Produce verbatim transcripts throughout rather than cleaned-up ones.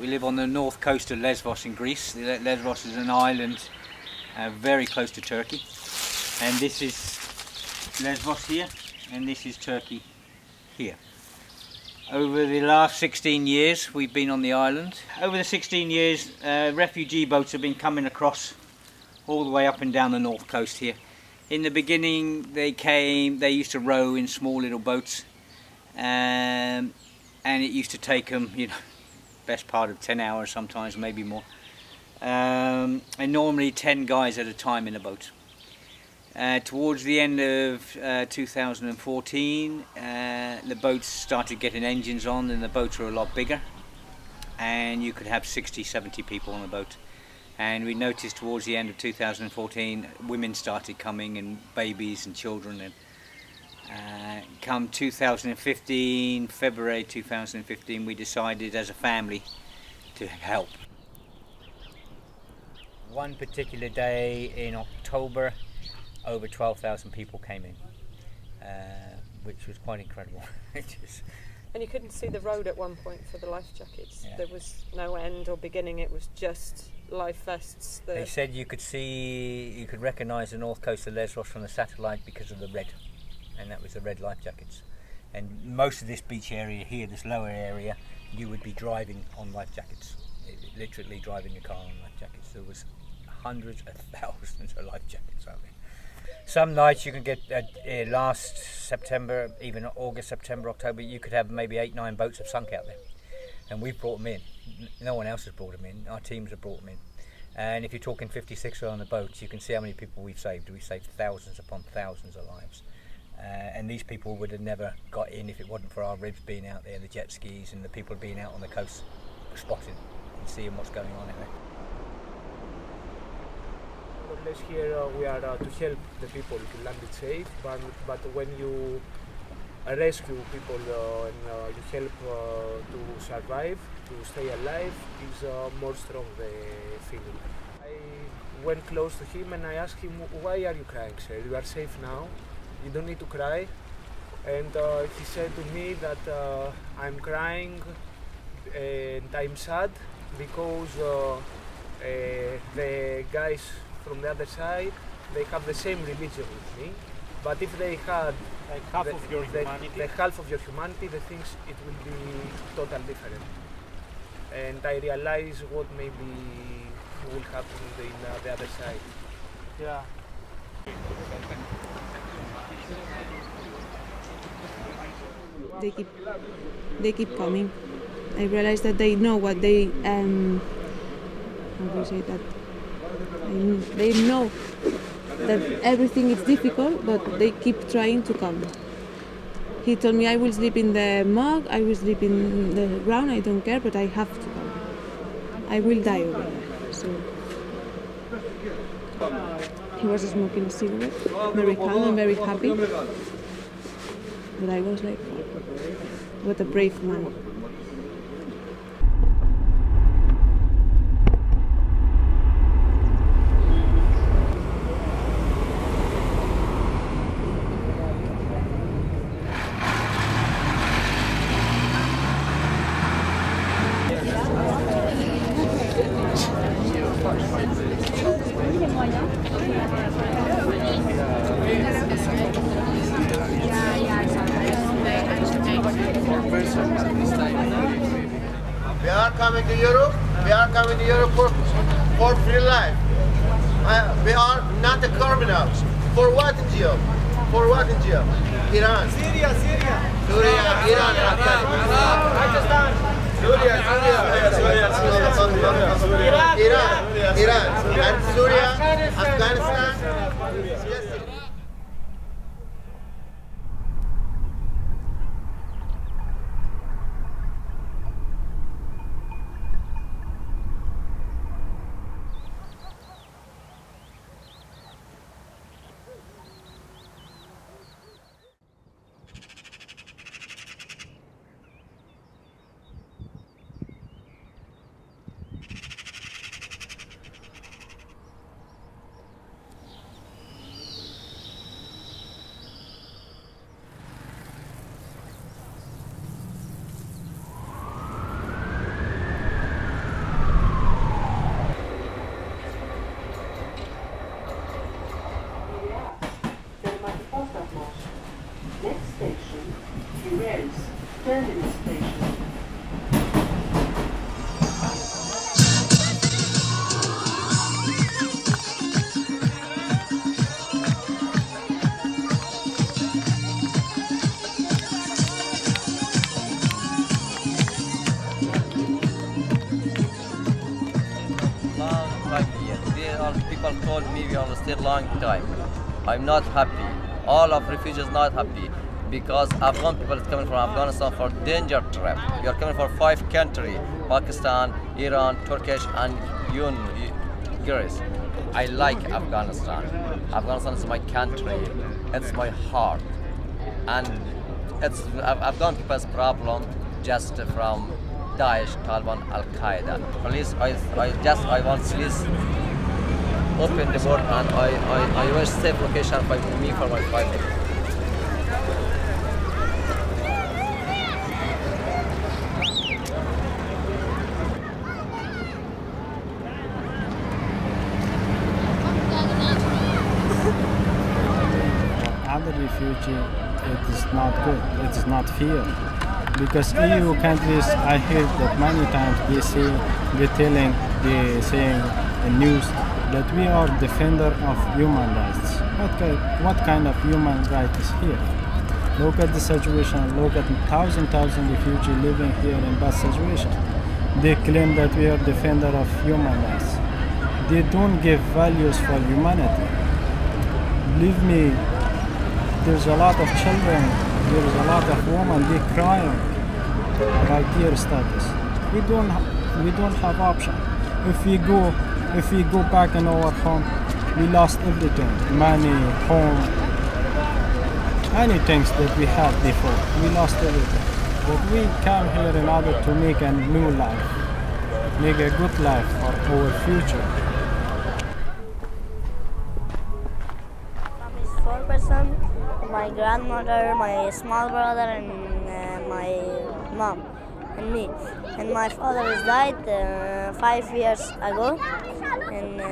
We live on the north coast of Lesbos in Greece. Lesbos is an island uh, very close to Turkey. And this is Lesbos here, and this is Turkey here. Over the last sixteen years we've been on the island. Over the sixteen years uh, refugee boats have been coming across all the way up and down the north coast here. In the beginning they came, they used to row in small little boats, um, and it used to take them, you know, best part of ten hours sometimes, maybe more. Um, and normally ten guys at a time in a boat. Uh, towards the end of uh, two thousand fourteen uh, the boats started getting engines on, and the boats were a lot bigger, and you could have sixty, seventy people on a boat. And we noticed towards the end of two thousand fourteen women started coming, and babies and children. And uh, come two thousand fifteen, February two thousand fifteen, we decided as a family to help. One particular day in October, over twelve thousand people came in, uh, which was quite incredible. And you couldn't see the road at one point for the life jackets. Yeah. There was no end or beginning, it was just life vests. That they said you could see, you could recognise the north coast of Lesbos from the satellite because of the red, and that was the red life jackets. And most of this beach area here, this lower area, you would be driving on life jackets, literally driving your car on life jackets. There was hundreds of thousands of life jackets out there. Some nights you can get, uh, uh, last September, even August, September, October, you could have maybe eight, nine boats have sunk out there. And we brought them in. No one else has brought them in. Our teams have brought them in. And if you're talking fifty-six on the boats, you can see how many people we've saved. We've saved thousands upon thousands of lives. Uh, and these people would have never got in if it wasn't for our ribs being out there, the jet skis, and the people being out on the coast spotting and seeing what's going on out there. Here uh, we are uh, to help the people to land it safe, but, but when you rescue people uh, and uh, you help uh, to survive, to stay alive, is uh, more strong the feeling. I went close to him and I asked him, why are you crying, sir? You are safe now, you don't need to cry. And uh, he said to me that uh, I'm crying and I'm sad because uh, uh, the guys from the other side, they have the same religion with me, but if they had like half the, of your the, humanity, the half of your humanity, the things it will be totally different. And I realize what maybe will happen in uh, the other side. Yeah. They keep, they keep coming. I realize that they know what they um. How do you say that? And they know that everything is difficult, but they keep trying to come. He told me, I will sleep in the mud, I will sleep in the ground, I don't care, but I have to come. I will die over there. So he was smoking a cigarette, very calm and very happy. But I was like, what a brave man. We are coming to Europe, we are coming to Europe for, for free life. Uh, we are not the criminals. For what in jail? For what in jail? Iran. Syria, Syria. Syria, Iran, Pakistan. Syria, Syria, Syria, Iran, Iran. And Syria, Afghanistan. people told me we are still long time. I'm not happy. All of refugees not happy because Afghan people is coming from Afghanistan for danger trip. We are coming for five countries: Pakistan, Iran, Turkish, and Greece. I like Afghanistan. Afghanistan is my country. It's my heart, and it's Afghan people's problem just from Daesh, Taliban, Al-Qaeda. At least I, I just I want this open the world, and I, I, I wish safe location for me for my family. Refugee, it is not good, it is not fair. Because E U countries, I hear that many times they say, they're telling, they're saying in news that we are defender of human rights. What kind, what kind of human rights is here? Look at the situation, look at thousand, thousand refugees living here in bad situation. They claim that we are defender of human rights. They don't give values for humanity. Believe me, there's a lot of children, there's a lot of women, they're crying about their status. We don't, we don't have option. If we go, if we go back in our home, we lost everything, money, home, any things that we had before. We lost everything. But we come here in order to make a new life, make a good life for our future. My grandmother, my small brother, and uh, my mom, and me. And my father has died uh, five years ago, and uh,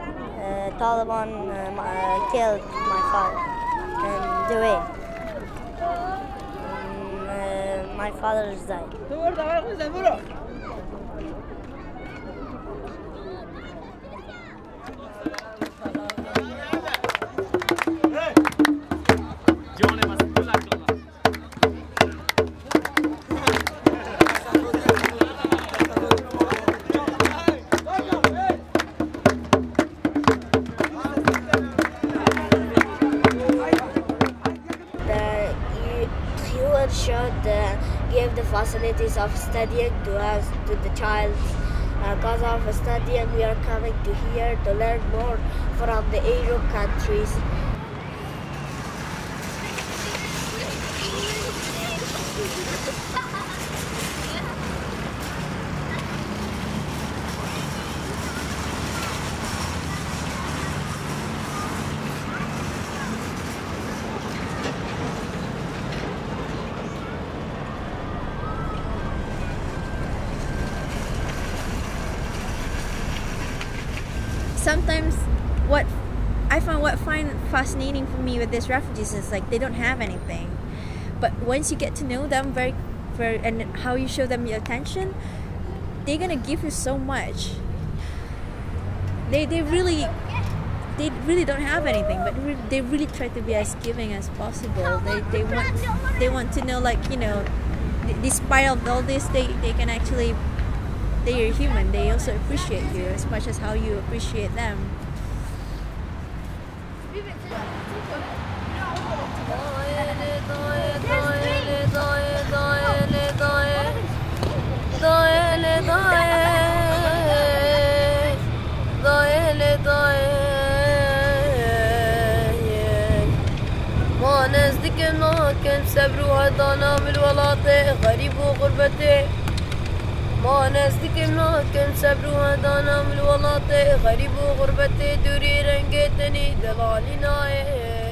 uh, Taliban um, uh, killed my father and the way. And, uh, my father has died. Facilities of studying to us, to the child. Because uh, of studying, we are coming to here to learn more from the Arab countries. Sometimes what I find what find fascinating for me with these refugees is like they don't have anything, but once you get to know them very, very and how you show them your attention, they're gonna give you so much. They they really they really don't have anything, but re they really try to be as giving as possible. They they want they want to know, like, you know, despite of all this, they they can actually. They are human. They also appreciate you as much as how you appreciate them. ما نزدیک نکن صبرها دانم الولات غریب و غربت دوری رنگت نی دلالی نایه